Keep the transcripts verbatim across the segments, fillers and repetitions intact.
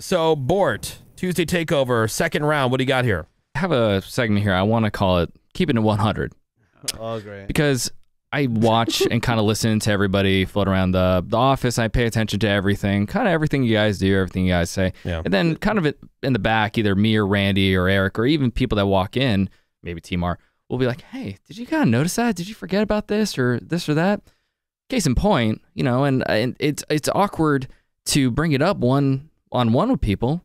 So, Bort, Tuesday Takeover, second round. What do you got here? I have a segment here. I want to call it Keeping it one hundred. Oh, great. Because I watch and kind of listen to everybody float around the, the office. I pay attention to everything, kind of everything you guys do, everything you guys say. Yeah. And then kind of in the back, either me or Randy or Eric or even people that walk in, maybe T M R, will be like, hey, did you kind of notice that? Did you forget about this or this or that? Case in point, you know, and, and it's it's awkward to bring it up one on one with people.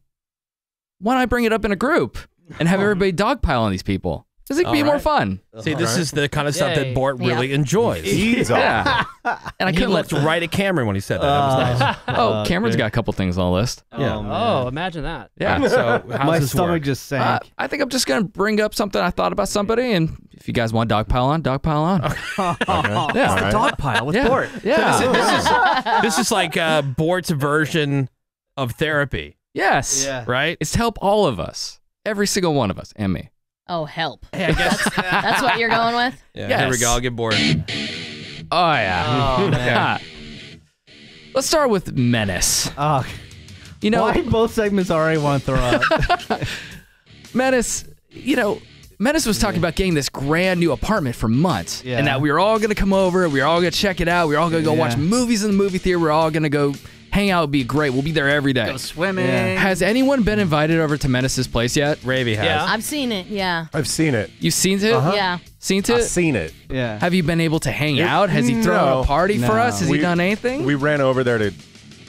Why not bring it up in a group and have everybody dogpile on these people? Because it could be right. more fun. See, this right. is the kind of stuff Yay. that Bort really yeah. enjoys. He's yeah. And I couldn't he looked let... right at Cameron when he said that. Uh, that was nice. Uh, oh, Cameron's okay. got a couple things on the list. Oh, yeah. oh imagine that. Yeah. So how's My this stomach work? just sank. Uh, I think I'm just going to bring up something I thought about somebody, and if you guys want to dogpile on, dogpile on. Okay. okay. Yeah. Right. Dogpile with yeah. Bort. Yeah. So this, is, this, is, this is like uh, Bort's version of therapy. Yes. Yeah. Right? It's to help all of us. Every single one of us, and me. Oh, help. Hey, I guess. That's, that's what you're going with? Yeah. Yes. Here we go. I'll get bored. Oh, yeah. Oh, man. Let's start with menace. Oh. You know, why both segments already want to throw up? Menace, you know, Menace was talking yeah. about getting this grand new apartment for months. Yeah. And that we were all going to come over. We were all going to check it out. We were all going to go yeah. watch movies in the movie theater. We were all going to go hang out. Would be great. We'll be there every day. Go swimming. Yeah. Has anyone been invited over to Menace's place yet? Ravy has. Yeah. I've seen it, yeah. I've seen it. You've seen it? Uh-huh. Yeah. Seen it? I've seen it. Yeah. Have you been able to hang it, out? Has he thrown no, a party no. for us? Has we, he done anything? We ran over there to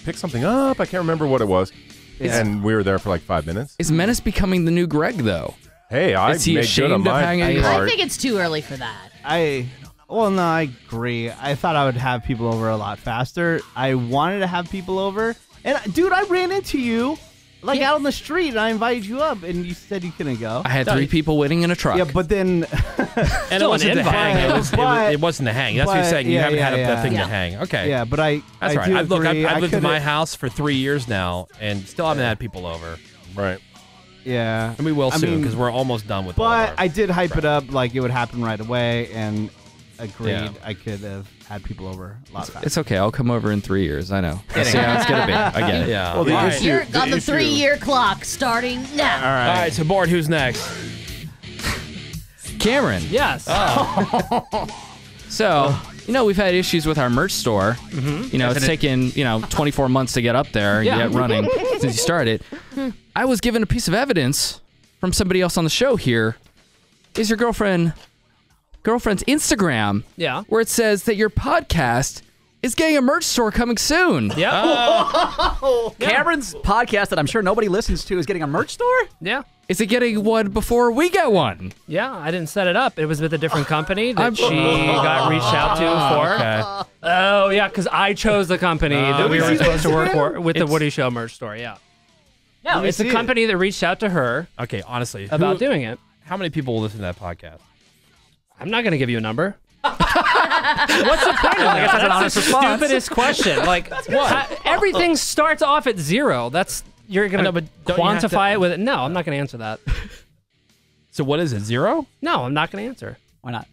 pick something up. I can't remember what it was. Yeah. And we were there for like five minutes. Is Menace becoming the new Greg, though? Hey, I Is he made ashamed good of, of hanging out? I think it's too early for that. I... Well, no, I agree. I thought I would have people over a lot faster. I wanted to have people over. And, dude, I ran into you, like, yeah. out on the street, and I invited you up, and you said you couldn't go. I had so, three people waiting in a truck. Yeah, but then... and it wasn't the hang. It, was, but, it wasn't the hang. That's but, what you're saying. You yeah, haven't yeah, had yeah. a thing yeah. to hang. Okay. Yeah, but I That's I right. do I've, look, I've, I've lived in my house for three years now, and still haven't yeah. had people over. Right. Yeah. And we will I soon, because we're almost done with But our, I did hype right. it up like it would happen right away, and... Agreed. Yeah. I could have had people over a lot. It's, it's okay. I'll come over in three years. I know. I see how it's gonna be. I get it. Yeah. Well, the right. issue, You're the on the three-year clock starting now. All right. All right. So, Bort, who's next? Cameron. Yes. Oh. So, you know, we've had issues with our merch store. Mm-hmm. You know, Isn't it's it? taken you know twenty-four months to get up there and yeah. get running since you started. I was given a piece of evidence from somebody else on the show. Here is your girlfriend. Girlfriend's Instagram, yeah, where it says that your podcast is getting a merch store coming soon. Yep. Uh, Cameron's yeah. podcast that I'm sure nobody listens to is getting a merch store? Yeah. Is it getting one before we get one? Yeah, I didn't set it up. It was with a different company that she got reached out to for. Okay. Oh, yeah, because I chose the company uh, that we were supposed to work for with it's, the Woody Show merch store, yeah. No, it's a company it. that reached out to her. Okay, honestly. About who, doing it. How many people will listen to that podcast? I'm not going to give you a number. What's the point of that? That's an honest response. That's the stupidest question. Like, what? I, everything starts off at zero. That's You're going to quantify it with it. No, I'm not going to answer that. So what is it, zero? No, I'm not going to answer. Why not?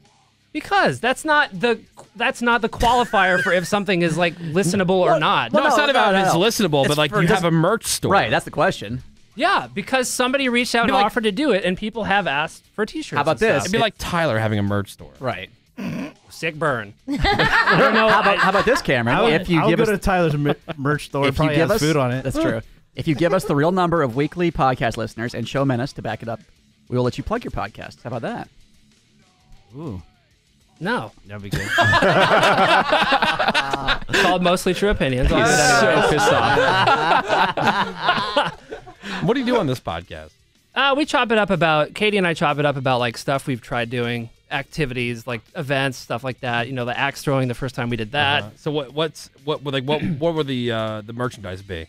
Because that's not the that's not the qualifier for if something is like listenable or not. Well, no, no, it's not no, about no, if it's no. listenable, it's but like you have a merch store. Right, that's the question. Yeah, because somebody reached out and like, offered to do it, and people have asked for T-shirts. How about this? It'd be it, like Tyler having a merch store, right? Sick burn. I don't know. How about, how about this, Cameron? I'll, if you I'll give go us to Tyler's merch store, if probably you give has us, food on it. That's true. If you give us the real number of weekly podcast listeners and show Menace to back it up, we will let you plug your podcast. How about that? Ooh. No. That'd be good. It's called Mostly True Opinions. He's so pissed off. What do you do on this podcast? Uh, we chop it up about, Katie and I chop it up about like stuff we've tried doing, activities, like events, stuff like that. You know, the axe throwing the first time we did that. Uh-huh. So what what's what were like what what were the uh the merchandise be?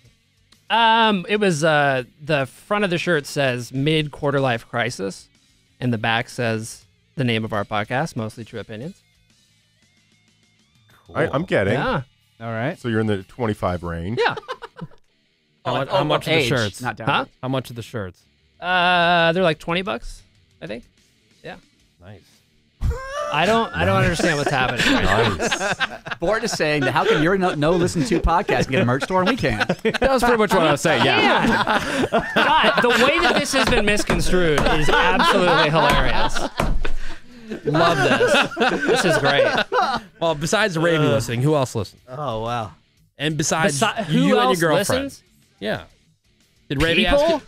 Um it was uh the front of the shirt says Mid Quarter Life Crisis and the back says the name of our podcast, Mostly True Opinions. Cool. I, I'm getting. Yeah. All right. So you're in the twenty-five range. Yeah. How, oh, how much age. Are the shirts? Not down. Huh? How much are the shirts? Uh, they're like twenty bucks, I think. Yeah. Nice. I don't. I don't understand what's happening. Right nice. Bort is saying that how can your no, no listen to podcast get a merch store and we can't? That was pretty much what I was saying. Yeah. yeah. God, the way that this has been misconstrued is absolutely hilarious. Love this. This is great. Well, besides Raven uh, listening, who else listens? Oh wow. And besides Besi who you else and your girlfriend. Listens? Yeah. Did Raven ask you?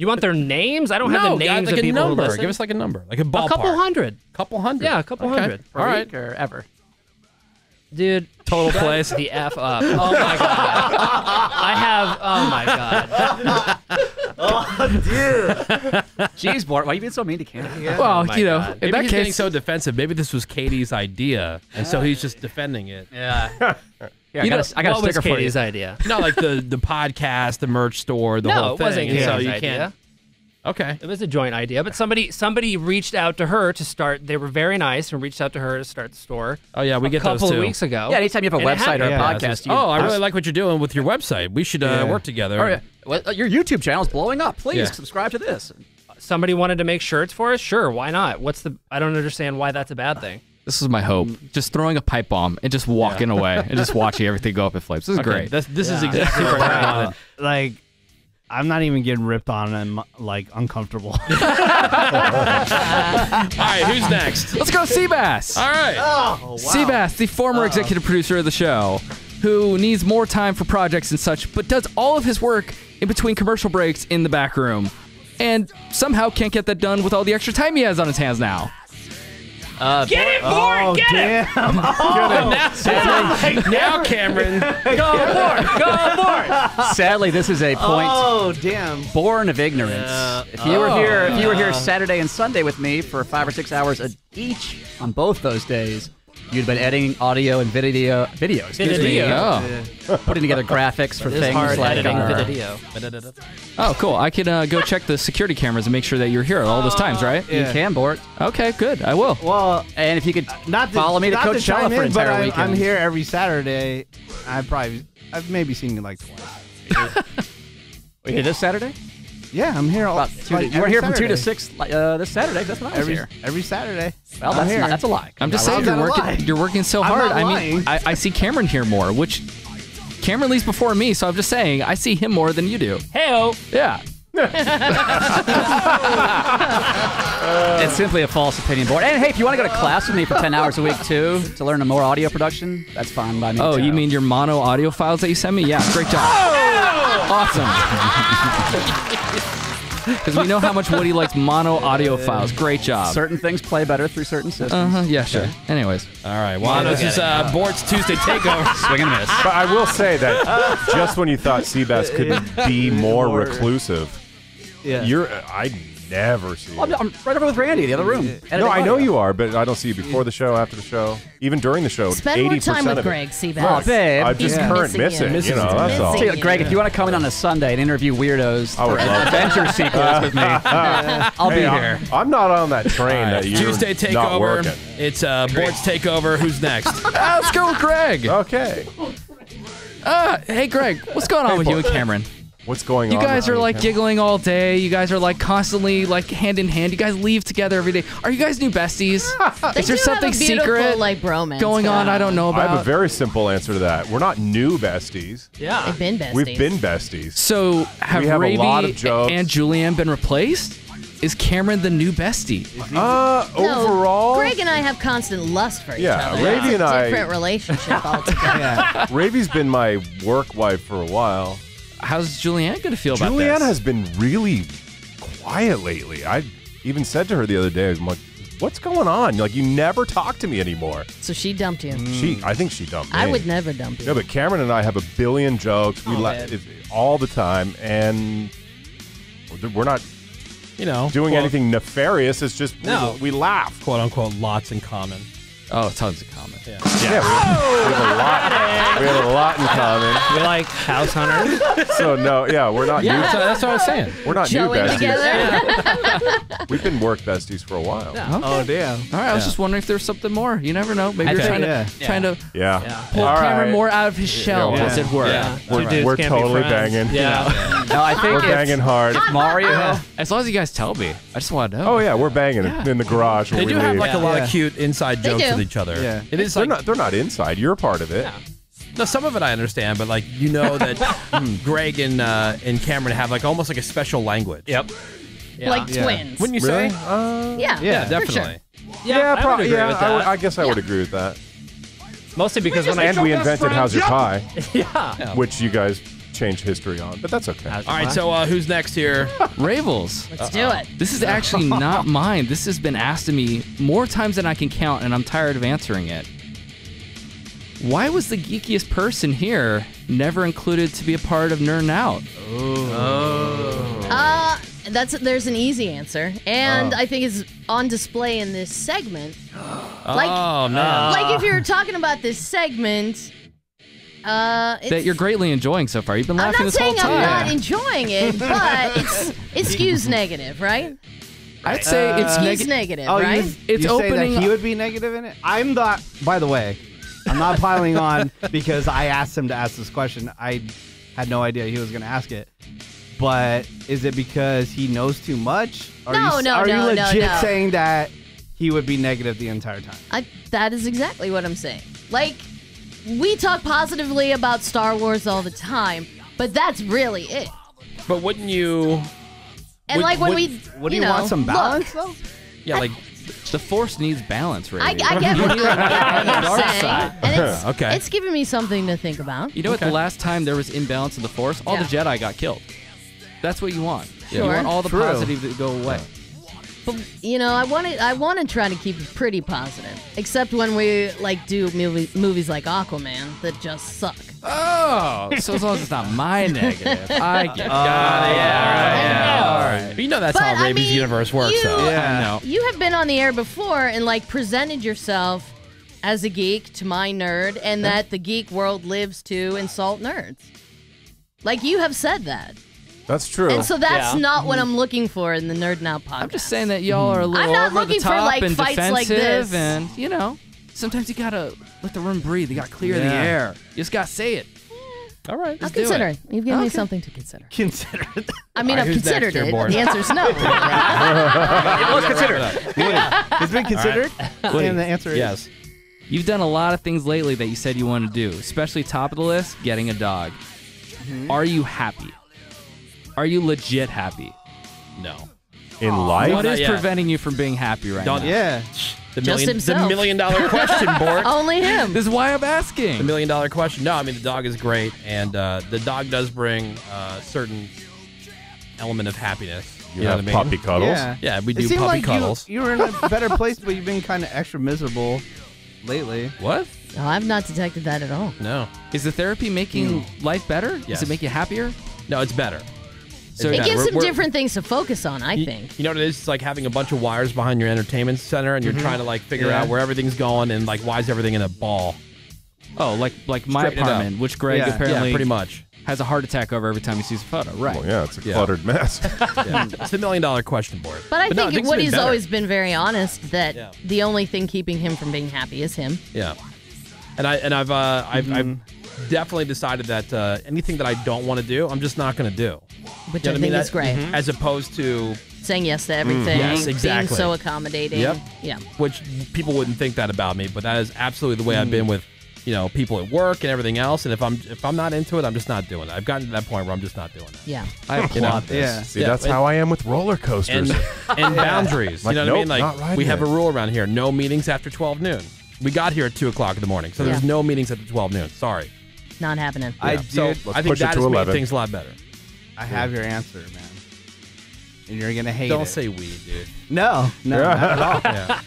You want their names? I don't no, have the names like of a people number. Who listen. Give us like a number, like a ballpark. A couple hundred. Couple hundred. Yeah, a couple okay. hundred. All right, or ever. Dude, total plays the f up. Oh my god. I have. Oh my god. Oh dude. Jeez, Bort, why are you being so mean to Katie? Yeah. Well, oh you know, god. in maybe that he's case, getting so defensive. Maybe this was Katie's idea, and so he's just defending it. Yeah. Yeah, you I got, know, a, I got what a sticker was Katie's for you. idea? No, like the the podcast, the merch store, the no, whole thing. No, it wasn't Katie's so you idea. Can't... Okay, it was a joint idea, but somebody somebody reached out to her to start. They were very nice and reached out to her to start the store. Oh yeah, we get those too. A couple of weeks ago. Yeah, anytime you have a and website or a yeah, podcast. Just, you, oh, I really like what you're doing with your website. We should uh, yeah. work together. All right. Well, your YouTube channel is blowing up. Please yeah. subscribe to this. Somebody wanted to make shirts for us. Sure, why not? What's the? I don't understand why that's a bad thing. This is my hope. Just throwing a pipe bomb and just walking yeah. away and just watching everything go up in flames. This is okay, great. This, this yeah. is exactly what I wanted. Like, I'm not even getting ripped on and, like, uncomfortable. All right, who's next? Let's go Seabass. All right. Oh, wow. Seabass, the former uh, executive producer of the show, who needs more time for projects and such, but does all of his work in between commercial breaks in the back room and somehow can't get that done with all the extra time he has on his hands now. Uh, get it, Bort! Oh, get damn. it! Oh, now, sadly, oh, now Cameron, go Bort! Go Bort! Sadly, this is a point oh, damn. born of ignorance. Uh, if you oh, were here, if you were here Saturday and Sunday with me for five or six hours each on both those days, you'd been editing audio and video, video. Excuse Fididio. me, oh. putting together graphics for things hard like our... Oh, cool! I can uh, go check the security cameras and make sure that you're here at all those times, right? Yeah. You can, Bort. Okay, good. I will. Well, and if you could not to, follow me to Coachella for an entire I'm, weekend. I'm here every Saturday. I probably, I've maybe seen you like twice. Wait, yeah. this Saturday? Yeah, I'm here all. Two like, to, you were here Saturday. from two to six uh, this Saturday. That's what I was every, here every Saturday. Well, that's not, that's a lie. I'm, I'm just saying you're working. Lie. You're working so hard. I mean, I, I see Cameron here more, which Cameron leaves before me. So I'm just saying I see him more than you do. Hey-o. Yeah. It's simply a false opinion, Bort. And hey, if you want to go to class with me for ten hours a week too to learn more audio production, that's fine by me. Oh, too. You mean your mono audio files that you send me? Yeah, great job. Oh! Awesome. Because we know how much Woody likes mono audio files. Great job. Certain things play better through certain systems. Uh-huh, yeah, sure. Okay. Anyways. All right, well, yeah, this is uh, Bort's Tuesday Takeover. Swing and miss. But I will say that just when you thought Seabass could be more reclusive, Yeah. You're, uh, I never see well, you. I'm, I'm right over with Randy in the other room. Yeah. No, I know you are, but I don't see you before the show, after the show, even during the show. Spend more time with Greg, Seabass. Oh, babe. I'm just yeah. current missing, missing, you know, that's all. So, Greg, if you want to come in on a Sunday and interview weirdos, or adventure sequels uh, with me, uh, I'll hey, be I'm, here. I'm not on that train right. that you're Tuesday Takeover. Not working. It's uh, Bort's Takeover. Who's next? Ah, let's go with Greg. Okay. Uh, hey, Greg, what's going on hey, with Bort. you and Cameron? What's going on? You guys are like giggling all day. You guys are like constantly like hand in hand. You guys leave together every day. Are you guys new besties? Is there something secret like bromance going on I don't know about? I have a very simple answer to that. We're not new besties. Yeah. We've been besties. We've been besties. So have Ravi and Julianne been replaced? Is Cameron the new bestie? Uh, no, overall, Greg and I have constant lust for each yeah, other. Ravi yeah, Ravi and I different relationship altogether. Yeah. Ravi's been my work wife for a while. How's Julianne going to feel about this? Julianne has been really quiet lately. I even said to her the other day, I'm like, what's going on? Like, you never talk to me anymore. So she dumped you. She, I think she dumped me. I would never dump you. No, but Cameron and I have a billion jokes. We laugh all the time, and we're not you know, doing anything nefarious. It's just we laugh. Quote, unquote, lots in common. Oh, tons of common. Yeah. yeah. yeah we, we, have a lot, we have a lot in common. We're like house hunters. So, no, yeah, we're not yeah, new. That's what I was saying. We're not Chilling new besties. Yeah. We've been work besties for a while. No. Okay. Oh, damn. All right, yeah. I was just wondering if there's something more. You never know. Maybe okay. you're trying yeah. to, yeah. trying to yeah. Yeah. pull Cameron right. more out of his shell, yeah. as it were. Yeah. Yeah. We're, right. we're totally banging. Yeah. yeah. No, I think we're banging hard. Mario. Yeah. As long as you guys tell me. I just want to know. Oh, yeah, we're banging in the garage. They do have like a lot of cute inside jokes. Each other. Yeah. It is they're like, not they're not inside. You're a part of it. Yeah. No, some of it I understand, but like you know that mm, Greg and uh, and Cameron have like almost like a special language. Yep. Yeah. Like yeah. twins. Wouldn't you really? say? Uh, yeah. Yeah, definitely. Sure. Yeah, yeah, I probably. Yeah, I, would, I guess I yeah. would agree with that. Mostly because when I and we invented How's Your Pie. yeah. yeah. Which you guys change history on, but that's okay. All right, so uh, who's next here? Ravels. Let's uh-oh. do it. This is actually not mine. This has been asked of me more times than I can count, and I'm tired of answering it. Why was the geekiest person here never included to be a part of Nerd Out? Oh. oh. Uh, that's there's an easy answer, and oh. I think it's on display in this segment. like, oh, no. Like if you're talking about this segment... Uh, that you're greatly enjoying so far. You've been laughing this whole time. I'm not saying I'm not enjoying it, but it's, it skews negative, right? I'd say uh, it's neg negative, oh, right? You, it's you opening say that he would be negative in it? I'm not, by the way, I'm not piling on because I asked him to ask this question. I had no idea he was going to ask it. But is it because he knows too much? Are no, you, no, are no, you legit no, no. saying that he would be negative the entire time? I, that is exactly what I'm saying. Like... We talk positively about Star Wars all the time, but that's really it. But wouldn't you... And would, like when would, we... What do you, you know, want? Some balance, look, though? Yeah, I, like... The Force needs balance, right? I, I get what, I get what you're saying. And it's, okay. it's giving me something to think about. You know okay. what? The last time there was imbalance in the Force, all yeah. the Jedi got killed. That's what you want. Sure. You want all the True. positive to go away. But, you know, I want to I want to try to keep it pretty positive, except when we like do movie, movies like Aquaman that just suck. Oh, so as long as it's not my negative, I get it. Oh, got it. Yeah, all right. Yeah. All right. But you know that's but, how Raven's I mean, universe works, you, though. Yeah. I know. You have been on the air before and like presented yourself as a geek to my nerd, and that the geek world lives to insult nerds. Like you have said that. That's true. And so that's yeah. not what I'm looking for in the Nerd Now podcast. I'm just saying that y'all are a little over the top for, like, and fights defensive, like this. And you know, sometimes you gotta let the room breathe. You gotta clear yeah. the air. You just gotta say it. Yeah. All right, I'll consider it. it. You've given okay. me something to consider. Consider it. I mean, right, I've considered it. The answer's no. It was considered. It's been considered, right. and the answer yes. is yes. You've done a lot of things lately that you said you wanted to do, especially top of the list, getting a dog. Mm-hmm. Are you happy? Are you legit happy? No. In life? What is preventing you from being happy right Don't, now? Yeah. The Just million, himself. The million dollar question, Bort. Only him. This is why I'm asking. The million dollar question. No, I mean, the dog is great, and uh, the dog does bring a uh, certain element of happiness. You, you have know what I mean? Puppy cuddles. Yeah, yeah we do it puppy like cuddles. You, you were in a better place, but you've been kind of extra miserable lately. What? No, I've not detected that at all. No. Is the therapy making mm. life better? Yes. Does it make you happier? No, it's better. So it no, gives them different things to focus on, I you, think. You know what it is? It's like having a bunch of wires behind your entertainment center, and you're mm-hmm. trying to like figure yeah. out where everything's going, and like why is everything in a ball? Oh, like like my Straighten apartment, which Greg yeah. apparently yeah, pretty much has a heart attack over every time he sees a photo. Right? Well, yeah, it's a yeah. cluttered mess. yeah. It's a million dollar question board. But I but think no, Woody's been always been very honest that yeah. the only thing keeping him from being happy is him. Yeah. And I and I've uh, I've, mm-hmm. I've definitely decided that uh, anything that I don't want to do, I'm just not going to do. Which you know I think I mean? is great. Mm-hmm. As opposed to... Saying yes to everything. Mm, yes, exactly. Being so accommodating. Yep. Yeah. Which people wouldn't think that about me, but that is absolutely the way mm. I've been with, you know, people at work and everything else. And if I'm if I'm not into it, I'm just not doing it. I've gotten to that point where I'm just not doing it. Yeah. I applaud you know, this. Yeah. See, yeah. that's and, how I am with roller coasters. And, and boundaries. Like, you know nope, what I mean? Like, not right we yet. have a rule around here. No meetings after twelve noon. We got here at two o'clock in the morning, so yeah. there's no meetings after twelve noon. Sorry. Not happening. Yeah. I did. So Let's I think that has made things a lot better. I have your answer, man. And you're going to hate Don't it. Don't say weed, dude. No. No, not at all. Yeah.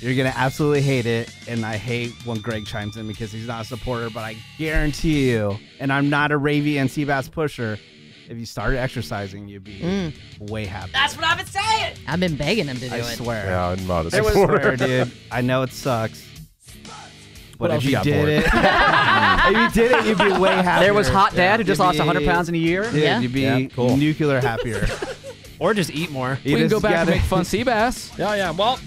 You're going to absolutely hate it, and I hate when Greg chimes in because he's not a supporter, but I guarantee you, and I'm not a ravey and Seabass pusher, if you started exercising, you'd be mm. way happier. That's what I've been saying! I've been begging him to do I it. I swear. Yeah, I'm not a supporter. I swear, dude. I know it sucks, What if you got did bored? It? If you did it, you'd be way happier. There was Hot Dad yeah. who just you'd lost be, one hundred pounds in a year. Dude, yeah. You'd be yeah, cool. nuclear happier. Or just eat more. Eat we can go back and make fun sea bass. Yeah, yeah. Well.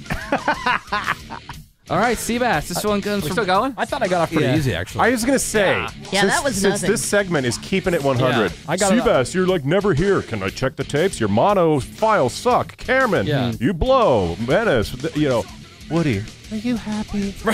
All right, sea bass. This uh, one goes. We're still going? I thought I got off pretty yeah. easy, actually. I was going to say. Yeah, since, yeah, that was since nothing. This segment is keeping it one hundred. Yeah, I got sea bass, you're like never here. Can I check the tapes? Your mono files suck. Cameron, yeah. you blow. Menace, you know. Woody, are you happy? you know,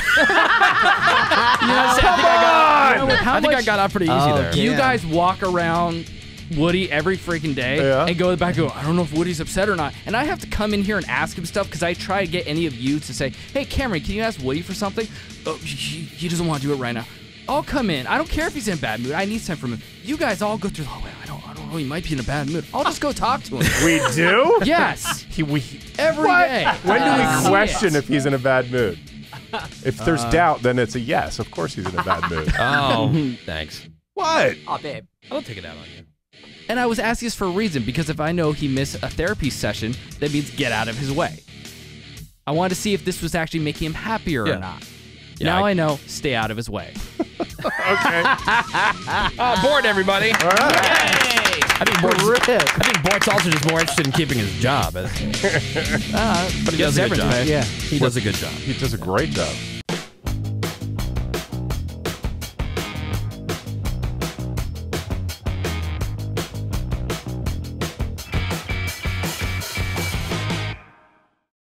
Come I on! You know, how I think much, I got out pretty easy oh, there. Do you yeah. guys walk around Woody every freaking day yeah. and go back and go, I don't know if Woody's upset or not? And I have to come in here and ask him stuff because I try to get any of you to say, hey, Cameron, can you ask Woody for something? Oh, he, he doesn't want to do it right now. I'll come in. I don't care if he's in a bad mood. I need time from him. You guys all go through, oh, wait, I don't, I don't know. He might be in a bad mood. I'll just go talk to him. We do? Yes. He, we, every what? Day. When do we uh, question if he's in a bad mood? If there's uh, doubt, then it's a yes. Of course he's in a bad mood. Oh, thanks. What? Oh, babe. I don't take it out on you. And I was asking this for a reason, because if I know he missed a therapy session, that means get out of his way. I wanted to see if this was actually making him happier yeah. or not. Yeah, now I, I know, stay out of his way. Okay. uh, Bort, everybody. All right. Yay. I think Bort's, I think Bort's also just more interested in keeping his job. uh, but he, he does, does a good job. Yeah, he does a good job. He does a great job.